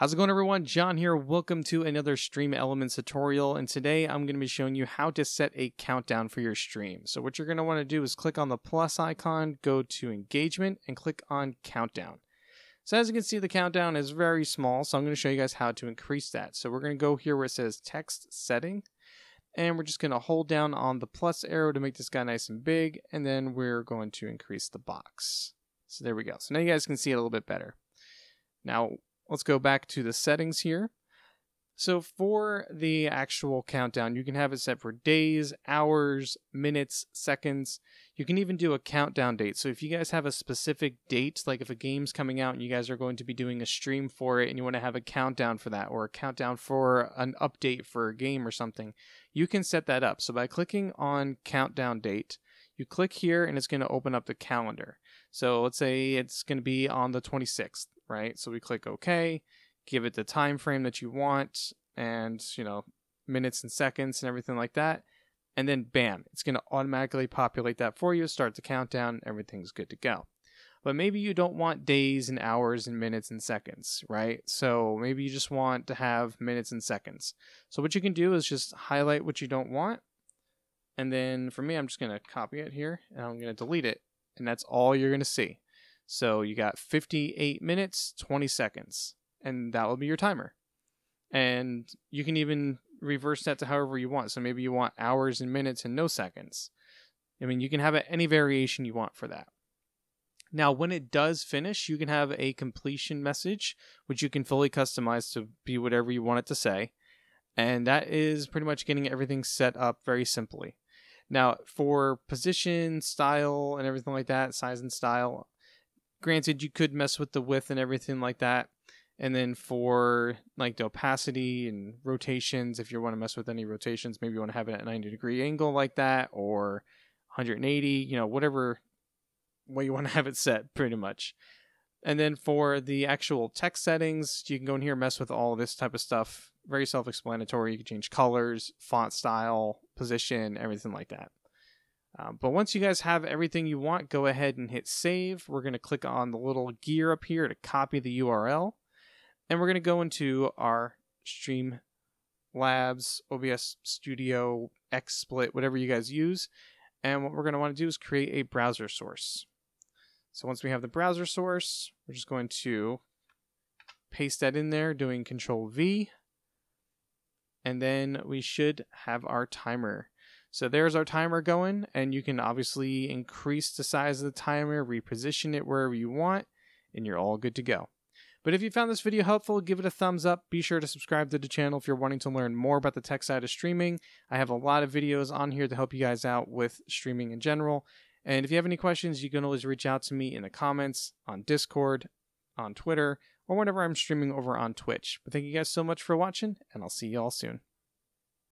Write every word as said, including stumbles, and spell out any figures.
How's it going, everyone? John here. Welcome to another Stream Elements tutorial, and today I'm going to be showing you how to set a countdown for your stream. So what you're going to want to do is click on the plus icon, go to engagement, and click on countdown. So as you can see, the countdown is very small, so I'm going to show you guys how to increase that. So we're going to go here where it says text setting, and we're just going to hold down on the plus arrow to make this guy nice and big, and then we're going to increase the box. So there we go. So now you guys can see it a little bit better. Now, let's go back to the settings here. So for the actual countdown, you can have it set for days, hours, minutes, seconds. You can even do a countdown date. So if you guys have a specific date, like if a game's coming out and you guys are going to be doing a stream for it and you want to have a countdown for that, or a countdown for an update for a game or something, you can set that up. So by clicking on countdown date, you click here and it's going to open up the calendar. So let's say it's going to be on the twenty-sixth. Right? So we click OK, give it the time frame that you want, and, you know, minutes and seconds and everything like that. And then bam, it's going to automatically populate that for you, start the countdown, everything's good to go. But maybe you don't want days and hours and minutes and seconds, right? So maybe you just want to have minutes and seconds. So what you can do is just highlight what you don't want. And then for me, I'm just going to copy it here and I'm going to delete it. And that's all you're going to see. So you got fifty-eight minutes, twenty seconds, and that will be your timer. And you can even reverse that to however you want. So maybe you want hours and minutes and no seconds. I mean, you can have any variation you want for that. Now, when it does finish, you can have a completion message, which you can fully customize to be whatever you want it to say. And that is pretty much getting everything set up very simply. Now, for position, style, and everything like that, size and style, granted, you could mess with the width and everything like that. And then for like the opacity and rotations, if you want to mess with any rotations, maybe you want to have it at a ninety degree angle like that, or one hundred eighty, you know, whatever way you want to have it set pretty much. And then for the actual text settings, you can go in here and mess with all this type of stuff. Very self-explanatory. You can change colors, font style, position, everything like that. Um, but once you guys have everything you want, go ahead and hit save. We're going to click on the little gear up here to copy the U R L. And we're going to go into our Streamlabs, O B S Studio, XSplit, whatever you guys use. And what we're going to want to do is create a browser source. So once we have the browser source, we're just going to paste that in there, doing control V. And then we should have our timer. So there's our timer going, and you can obviously increase the size of the timer, reposition it wherever you want, and you're all good to go. But if you found this video helpful, give it a thumbs up. Be sure to subscribe to the channel if you're wanting to learn more about the tech side of streaming. I have a lot of videos on here to help you guys out with streaming in general. And if you have any questions, you can always reach out to me in the comments, on Discord, on Twitter, or whenever I'm streaming over on Twitch. But thank you guys so much for watching, and I'll see you all soon.